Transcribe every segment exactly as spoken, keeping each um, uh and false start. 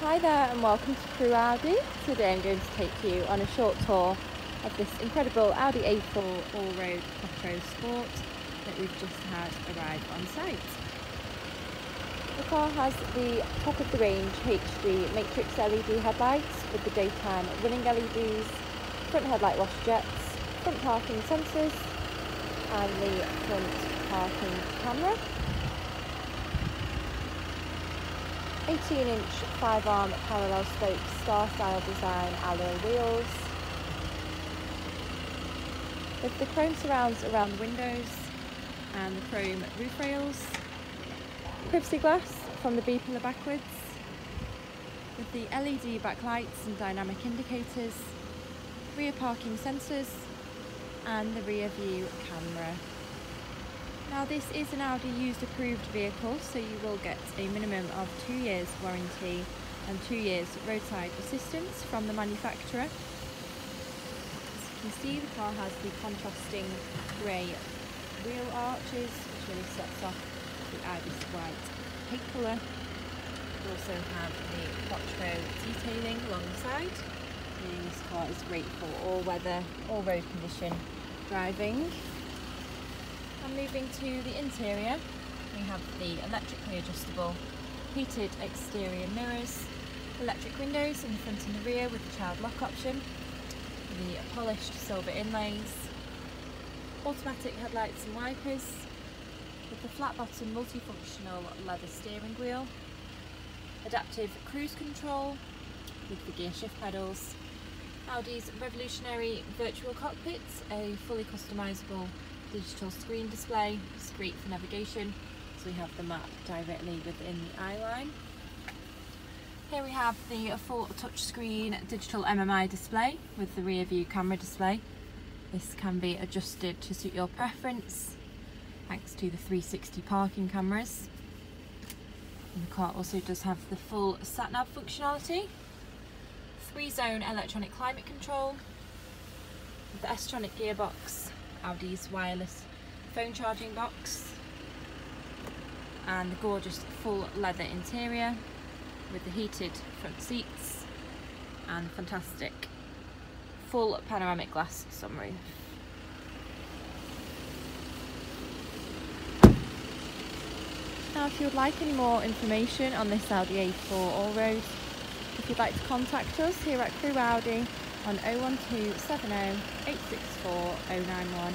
Hi there and welcome to Crewe Audi. Today I'm going to take you on a short tour of this incredible Audi A four Allroad Quattro Sport that we've just had arrive on site. The car has the top of the range H D Matrix L E D headlights with the daytime running L E Ds, front headlight wash jets, front parking sensors and the front parking camera. eighteen inch five arm parallel spoke star style design alloy wheels with the chrome surrounds around the windows and the chrome roof rails, privacy glass from the B pillar backwards with the L E D backlights and dynamic indicators, rear parking sensors and the rear view camera. Now this is an Audi used approved vehicle, so you will get a minimum of two years warranty and two years roadside assistance from the manufacturer. As you can see, the car has the contrasting grey wheel arches, which really sets off the Audi's white paint colour. We also have the Quattro detailing alongside. This car is great for all weather, all road condition driving. And moving to the interior, we have the electrically adjustable heated exterior mirrors, electric windows in the front and the rear with the child lock option, the polished silver inlays, automatic headlights and wipers, with the flat bottom multifunctional leather steering wheel, adaptive cruise control with the gear shift pedals, Audi's revolutionary virtual cockpit, a fully customisable digital screen display, it's great for navigation, so we have the map directly within the eye line. Here we have the full touchscreen digital M M I display with the rear view camera display. This can be adjusted to suit your preference, thanks to the three sixty parking cameras. And the car also does have the full sat nav functionality, three zone electronic climate control, the S Tronic gearbox, Audi's wireless phone charging box, and the gorgeous full leather interior with the heated front seats and fantastic full panoramic glass sunroof. Now if you would like any more information on this Audi A four Allroad, if you'd like to contact us here at Crewe Audi on oh one two seven oh, eight six four, oh nine one,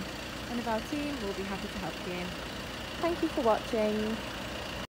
one of our team will be happy to help you. Thank you for watching.